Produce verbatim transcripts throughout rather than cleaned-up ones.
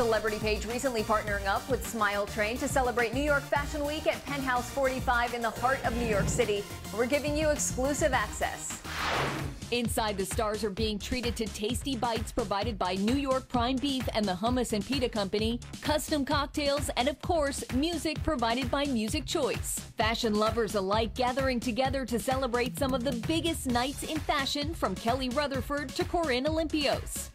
Celebrity Page recently partnering up with Smile Train to celebrate New York Fashion Week at Penthouse forty-five in the heart of New York City. We're giving you exclusive access. Inside, the stars are being treated to tasty bites provided by New York Prime Beef and the Hummus and Pita Company, custom cocktails, and of course, music provided by Music Choice. Fashion lovers alike gathering together to celebrate some of the biggest nights in fashion, from Kelly Rutherford to Corinne Olympios.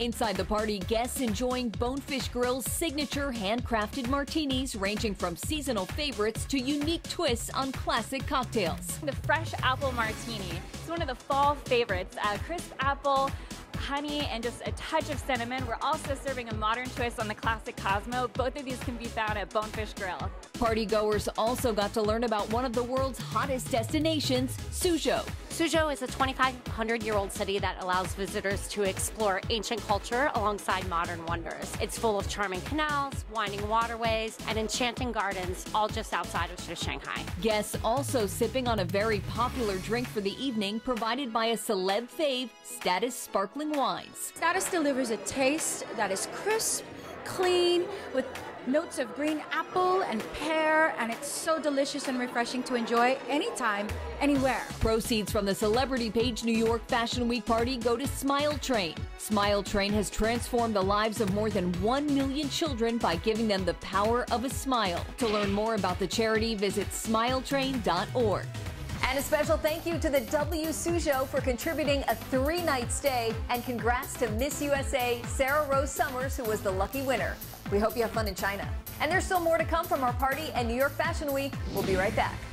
Inside the party, guests enjoying Bonefish Grill's signature handcrafted martinis, ranging from seasonal favorites to unique twists on classic cocktails. The fresh apple martini is one of the fall favorites. Uh, crisp apple, honey, and just a touch of cinnamon. We're also serving a modern twist on the classic Cosmo. Both of these can be found at Bonefish Grill. Partygoers also got to learn about one of the world's hottest destinations, Suzhou. Suzhou is a twenty-five hundred year old city that allows visitors to explore ancient culture alongside modern wonders. It's full of charming canals, winding waterways, and enchanting gardens, all just outside of Shanghai. Guests also sipping on a very popular drink for the evening provided by a celeb fave, Status Sparkling Wines. Status delivers a taste that is crisp, clean, with notes of green apple and pear, and it's so delicious and refreshing to enjoy anytime, anywhere. Proceeds from the Celebrity Page New York Fashion Week party go to Smile Train. Smile Train has transformed the lives of more than one million children by giving them the power of a smile. To learn more about the charity, visit smile train dot org. And a special thank you to the W. Suzhou for contributing a three night stay, and congrats to Miss U S A Sarah Rose Summers, who was the lucky winner. We hope you have fun in China. And there's still more to come from our party and New York Fashion Week. We'll be right back.